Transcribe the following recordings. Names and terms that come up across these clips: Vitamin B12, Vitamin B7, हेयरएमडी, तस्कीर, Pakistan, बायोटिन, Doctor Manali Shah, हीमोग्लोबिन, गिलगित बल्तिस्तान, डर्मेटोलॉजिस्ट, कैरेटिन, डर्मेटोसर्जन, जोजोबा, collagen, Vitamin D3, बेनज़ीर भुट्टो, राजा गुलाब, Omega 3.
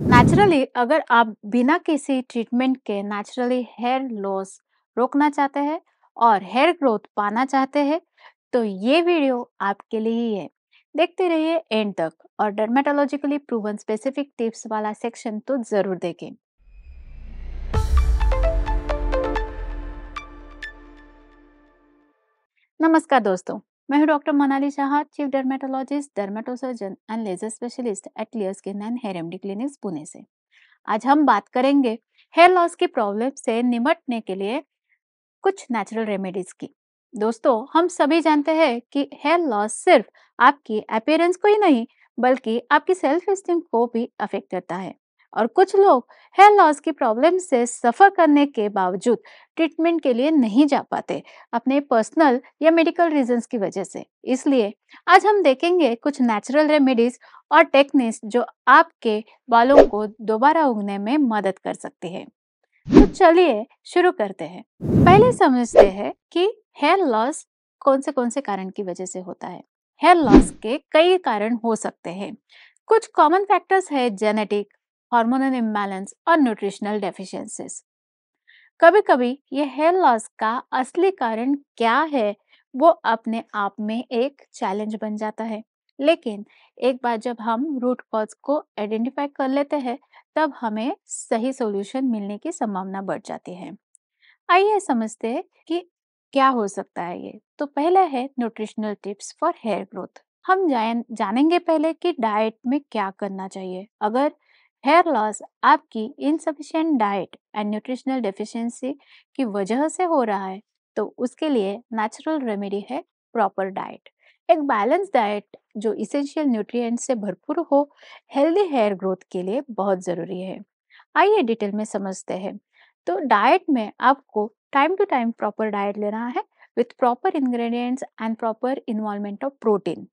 Naturally अगर आप बिना किसी ट्रीटमेंट के नेचुरली हेयर लॉस रोकना चाहते हैं और हेयर ग्रोथ पाना चाहते हैं तो ये वीडियो आपके लिए ही है। देखते रहिए एंड तक और डर्मेटोलॉजिकली प्रूवन स्पेसिफिक टिप्स वाला सेक्शन तो जरूर देखें। नमस्कार दोस्तों, मैं हूं doctor Manali Shah, chief डर्मेटोलॉजिस्ट, डर्मेटोसर्जन and laser specialist at clear skin and हेयरएमडी clinics Pune से। आज हम बात करेंगे हेयर लॉस की प्रॉब्लम से निपटने के लिए कुछ नेचुरल रेमेडीज की। दोस्तों, हम सभी जानते हैं कि हेयर लॉस सिर्फ आपकी अपीयरेंस को ही नहीं बल्कि आपकी सेल्फ एस्टीम को भी अफेक्ट करता है और कुछ लोग हेयर लॉस की प्रॉब्लम से सफर करने के बावजूद ट्रीटमेंट के लिए नहीं जा पाते अपने पर्सनल या मेडिकल रीजंस की वजह से। इसलिए आज हम देखेंगे कुछ नेचुरल रेमेडीज और टेक्निक्स जो आपके बालों को दोबारा उगने में मदद कर सकती है। तो चलिए शुरू करते हैं। पहले समझते हैं कि हेयर लॉस कौन से कारण की वजह से होता है। हेयर लॉस के कई कारण हो सकते हैं। कुछ कॉमन फैक्टर्स है जेनेटिक, हार्मोनल इम्बैलेंस और न्यूट्रिशनल डेफिशिएंसीज। कभी-कभी ये हेयर लॉस का असली कारण क्या है वो अपने आप में एक चैलेंज बन जाता है, लेकिन एक बार जब हम रूट कॉज को आइडेंटिफाई कर लेते हैं तब हमें सही सॉल्यूशन मिलने की संभावना बढ़ जाती है। आइए समझते हैं कि क्या हो सकता है ये। तो पहला है nutritional tips for hair growth. हम जानेंगे पहले कि डाइट में क्या करना चाहिए। अगर हेयर लॉस आपकी insufficient diet and nutritional deficiency की वजह से हो रहा है तो उसके लिए नेचुरल रेमेडी है प्रॉपर डाइट। एक बैलेंस डाइट जो इसेंशियल न्यूट्रिएंट से भरपूर हो हेल्दी हेयर ग्रोथ के लिए बहुत ज़रूरी है। आइए डिटेल में समझते हैं। तो डाइट में आपको time to time proper diet लेना है with proper ingredients and proper involvement of protein.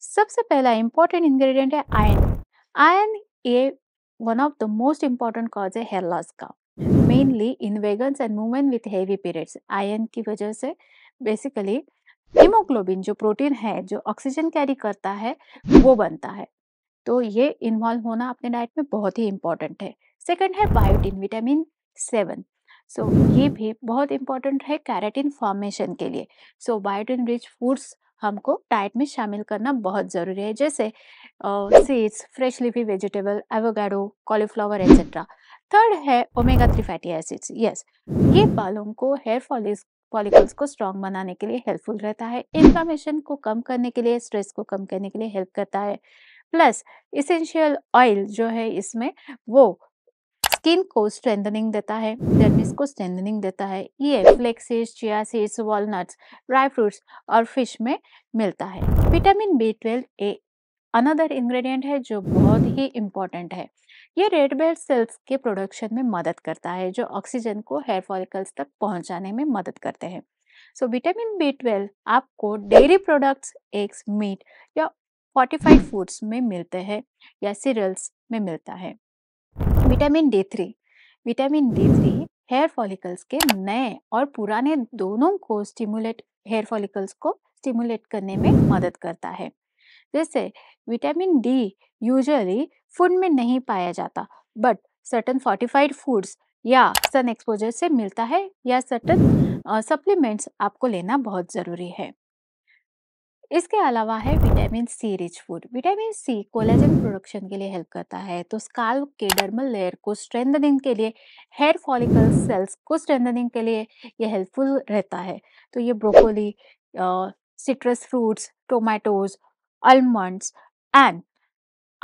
सबसे पहला इंपॉर्टेंट इंग्रेडिएंट है आयरन। आयरन ये one of the most important cause है हेयर लॉस का, mainly in vegans and women with heavy periods. Iron की वजह से बेसिकली हीमोग्लोबिन जो प्रोटीन है जो ऑक्सीजन कैरी करता है वो बनता है, तो ये इन्वॉल्व होना अपने डाइट में बहुत ही इम्पॉर्टेंट है। सेकेंड है बायोटिन, विटामिन 7। ये भी बहुत इम्पॉर्टेंट है कैरेटिन फॉर्मेशन के लिए। बायोटिन रिच फूड्स हमको डाइट में शामिल करना बहुत ज़रूरी है, जैसे seeds, fresh leafy vegetable, avocado, cauliflower etcetera. Third है ओमेगा 3 फैटी एसिड्स। ये बालों को हेयर फॉलिकल्स को स्ट्रांग बनाने के लिए हेल्पफुल रहता है, इन्फ्लामेशन को कम करने के लिए, स्ट्रेस को कम करने के लिए हेल्प करता है। प्लस इसेंशियल ऑयल जो है इसमें वो स्किन को स्ट्रेंथनिंग देता है, डर्मिस को स्ट्रेंथनिंग देता है। ये flax seeds, chia seeds, walnuts, dry fruits और फिश में मिलता है। विटामिन B12 अनदर इंग्रेडिएंट है जो बहुत ही इम्पॉर्टेंट है। ये रेड ब्लड सेल्स के प्रोडक्शन में मदद करता है जो ऑक्सीजन को हेयर फॉलिकल्स तक पहुंचाने में मदद करते हैं। विटामिन B12 आपको डेयरी प्रोडक्ट्स, एग्स, मीट या फोर्टिफाइड फूड्स में मिलते हैं या सीरियल्स में मिलता है। विटामिन D3 हेयर फॉलिकल्स के नए और पुराने दोनों को हेयर फॉलिकल्स को स्टिमुलेट करने में मदद करता है। जैसे विटामिन D यूजुअली फूड में नहीं पाया जाता बट सर्टन फोर्टिफाइड फूड्स या सन एक्सपोजर से मिलता है या सर्टन सप्लीमेंट्स आपको लेना बहुत ज़रूरी है। इसके अलावा है vitamin C rich food. Vitamin C collagen production के लिए हेल्प करता है, तो स्काल्प के डर्मल लेयर को स्ट्रेंथनिंग के लिए, हेयर फॉलिकल सेल्स को स्ट्रेंथनिंग के लिए ये हेल्पफुल रहता है। तो ये broccoli, citrus fruits, tomatoes, almonds and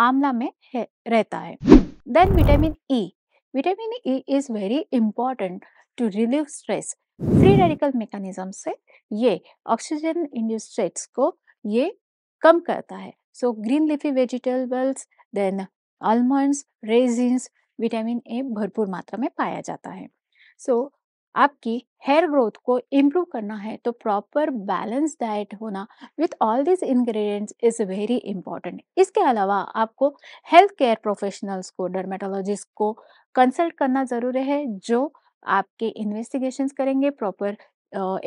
आंवला में रहता है। Then vitamin E। Vitamin E is very important to relieve stress. Free radical mechanism से ये ऑक्सीजन इंड्यूस्ड स्ट्रेस को ये कम करता है। Green leafy vegetables, then almonds, raisins, vitamin A भरपूर मात्रा में पाया जाता है। आपकी हेयर ग्रोथ को इम्प्रूव करना है तो प्रॉपर बैलेंस डाइट होना with all this ingredients is very important. इसके अलावा आपको हेल्थ केयर प्रोफेशनल्स को, डर्मेटोलॉजिस्ट को कंसल्ट करना ज़रूरी है जो आपके इन्वेस्टिगेशंस करेंगे, प्रॉपर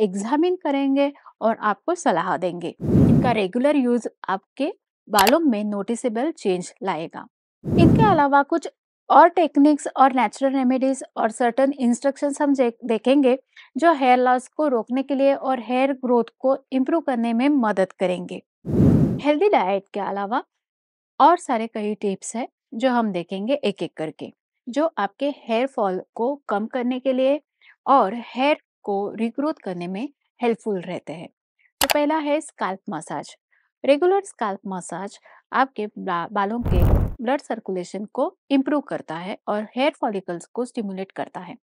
एग्जामिन करेंगे और आपको सलाह देंगे। इनका रेगुलर यूज़ आपके बालों में नोटिसेबल चेंज लाएगा। इनके अलावा कुछ और टेक्निक्स और नेचुरल रेमेडीज और सर्टन इंस्ट्रक्शंस हम देखेंगे जो हेयर लॉस को रोकने के लिए और हेयर ग्रोथ को इम्प्रूव करने में मदद करेंगे। हेल्दी डाइट के अलावा और सारे कई टिप्स हैं जो हम देखेंगे एक एक करके, जो आपके हेयर फॉल को कम करने के लिए और हेयर को रिग्रोथ करने में हेल्पफुल रहते हैं। तो पहला है scalp massage. Regular scalp massage आपके बालों के ब्लड सर्कुलेशन को इम्प्रूव करता है और हेयर फॉलिकल्स को स्टिमुलेट करता है,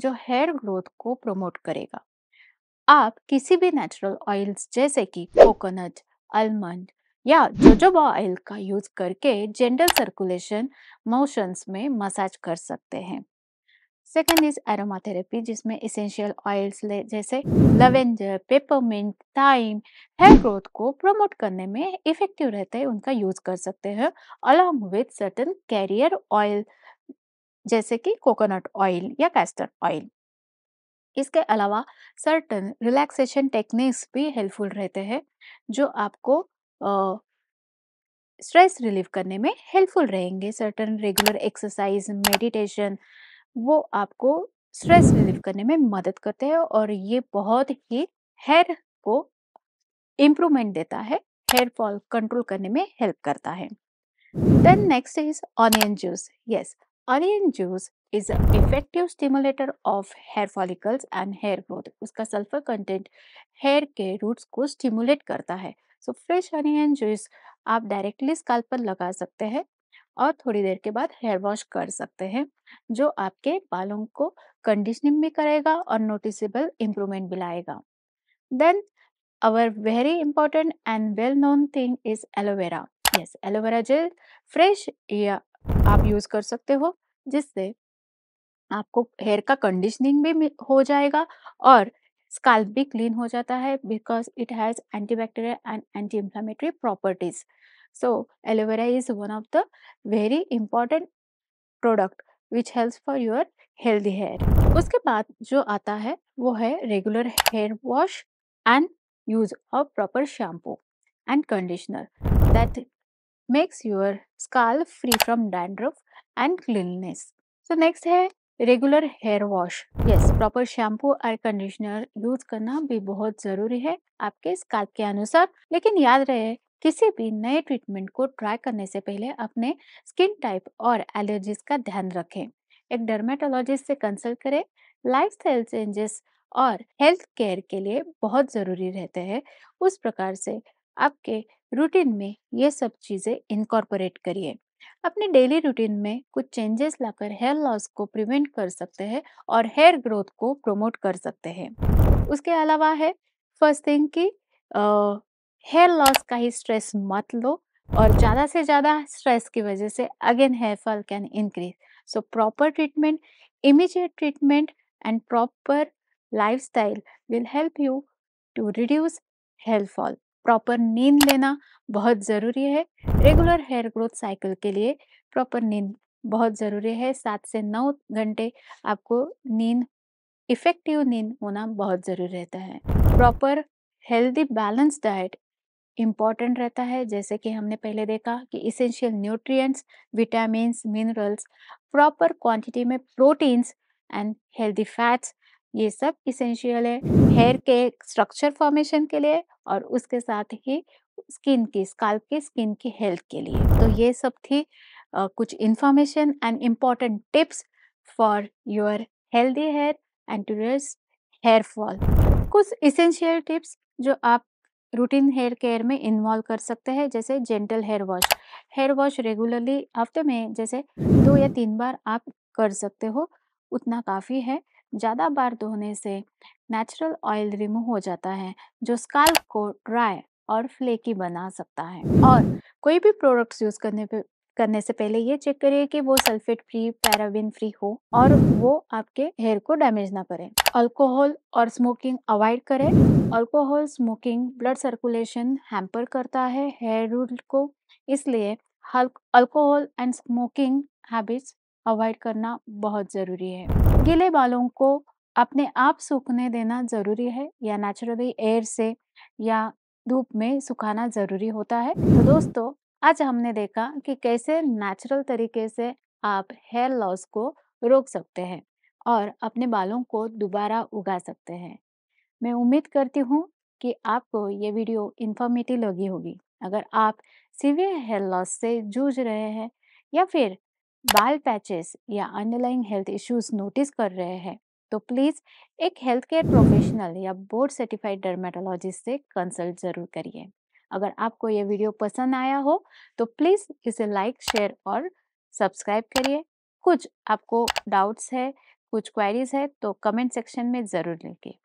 जो हेयर ग्रोथ को प्रमोट करेगा। आप किसी भी नेचुरल ऑयल्स जैसे कि कोकोनट, आलमंड या जोजोबा ऑयल का यूज करके जेंटल सर्कुलेशन मोशंस में मसाज कर सकते हैं। सेकेंड इज एरोमा थेरेपी, जिसमें एसेंशियल ऑयल्स जैसे lavender, peppermint, thyme hair growth को प्रमोट करने में इफेक्टिव रहते हैं, उनका यूज कर सकते हैं along with certain carrier oil जैसे कि कोकोनट ऑयल या कैस्टर ऑयल। इसके अलावा सर्टेन रिलैक्सेशन टेक्निक्स भी हेल्पफुल रहते हैं जो आपको स्ट्रेस रिलीव करने में हेल्पफुल रहेंगे। सर्टेन रेगुलर एक्सरसाइज, मेडिटेशन वो आपको स्ट्रेस रिलीव करने में मदद करते हैं और ये बहुत ही हेयर को इम्प्रूवमेंट देता है, हेयर फॉल कंट्रोल करने में हेल्प करता है। Then next is onion juice. Yes, onion juice is effective stimulator of hair follicles and hair growth. उसका सल्फर कंटेंट हेयर के रूट्स को स्टिमुलेट करता है। सो फ्रेश ऑनियन जूस आप डायरेक्टली स्कैल्प पर लगा सकते हैं और थोड़ी देर के बाद हेयर वॉश कर सकते हैं, जो आपके बालों को कंडीशनिंग भी करेगा और नोटिसेबल इम्प्रूवमेंट भी लाएगा। Then our very important and well known thing is aloe vera. Yes, aloe vera gel fresh या आप यूज कर सकते हो, जिससे आपको हेयर का कंडीशनिंग भी हो जाएगा और स्कैल्प भी क्लीन हो जाता है, because it has antibacterial and anti inflammatory properties. So aloe vera is one of the very important product which helps for your healthy hair। उसके बाद जो आता है वो है regular hair wash and use of proper shampoo and conditioner that makes your scalp free from dandruff and cleanliness। So next है regular hair wash। Yes, proper shampoo और conditioner use करना भी बहुत जरूरी है आपके scalp के अनुसार। लेकिन याद रहे, किसी भी नए ट्रीटमेंट को ट्राई करने से पहले अपने स्किन टाइप और एलर्जीज का ध्यान रखें, एक डर्मेटोलॉजिस्ट से कंसल्ट करें। लाइफस्टाइल चेंजेस और हेल्थ केयर के लिए बहुत ज़रूरी रहते हैं, उस प्रकार से आपके रूटीन में ये सब चीज़ें इनकॉर्पोरेट करिए। अपने डेली रूटीन में कुछ चेंजेस लाकर हेयर लॉस को प्रिवेंट कर सकते हैं और हेयर ग्रोथ को प्रमोट कर सकते हैं। उसके अलावा है फर्स्ट थिंग की हेयर लॉस का ही स्ट्रेस मत लो, और ज़्यादा से ज़्यादा स्ट्रेस की वजह से again hair fall can increase. So proper treatment, immediate treatment and proper lifestyle will help you to reduce hair fall. Proper नींद लेना बहुत ज़रूरी है, रेगुलर हेयर ग्रोथ साइकिल के लिए प्रॉपर नींद बहुत ज़रूरी है। 7 से 9 घंटे आपको नींद, इफेक्टिव नींद होना बहुत ज़रूरी रहता है। Proper healthy balance diet important रहता है, जैसे कि हमने पहले देखा कि essential nutrients, vitamins, minerals, proper quantity में प्रोटीन्स एंड हेल्दी फैट्स, ये सब इसेंशियल है हेयर के स्ट्रक्चर फॉर्मेशन के लिए और उसके साथ ही स्किन की, स्कैल्प के, स्किन की हेल्थ के लिए। तो ये सब थी कुछ information and important tips for your healthy hair and to reduce hair fall. कुछ इसेंशियल टिप्स जो आप रूटीन हेयर केयर में इन्वॉल्व कर सकते हैं, जैसे gentle hair wash. Hair wash regularly हफ्ते में जैसे 2 या 3 बार आप कर सकते हो, उतना काफ़ी है। ज़्यादा बार धोने से नेचुरल ऑयल रिमूव हो जाता है जो स्कैल्प को ड्राई और फ्लेकी बना सकता है। और कोई भी प्रोडक्ट्स यूज़ करने से पहले ये चेक करिए कि वो सल्फेट फ्री, पैराबिन फ्री हो और वो आपके हेयर को डैमेज ना करें। अल्कोहल और स्मोकिंग अवॉइड करें। Alcohol smoking blood circulation hamper करता है हेयर रूट को, इसलिए alcohol and smoking habits avoid करना बहुत ज़रूरी है। गीले बालों को अपने आप सूखने देना ज़रूरी है, या नेचुरली एयर से या धूप में सुखाना ज़रूरी होता है। तो दोस्तों, आज हमने देखा कि कैसे नेचुरल तरीके से आप हेयर लॉस को रोक सकते हैं और अपने बालों को दोबारा उगा सकते हैं। मैं उम्मीद करती हूँ कि आपको ये वीडियो इन्फॉर्मेटिव लगी होगी। अगर आप सीवियर हेयर लॉस से जूझ रहे हैं या फिर बाल पैचेस या अंडरलाइंग हेल्थ इश्यूज नोटिस कर रहे हैं तो प्लीज़ एक हेल्थ केयर प्रोफेशनल या बोर्ड सर्टिफाइड डर्मेटोलॉजिस्ट से कंसल्ट ज़रूर करिए। अगर आपको ये वीडियो पसंद आया हो तो प्लीज़ इसे लाइक, शेयर और सब्सक्राइब करिए। कुछ आपको डाउट्स है, कुछ क्वेरीज है तो कमेंट सेक्शन में ज़रूर लिखिए।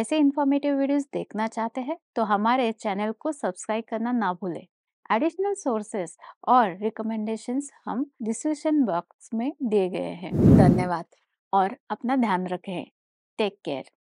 ऐसे इन्फॉर्मेटिव वीडियोस देखना चाहते हैं तो हमारे चैनल को सब्सक्राइब करना ना भूलें। एडिशनल सोर्सेस और रिकमेंडेशंस हम डिस्क्रिप्शन बॉक्स में दिए गए हैं। धन्यवाद और अपना ध्यान रखें। Take care.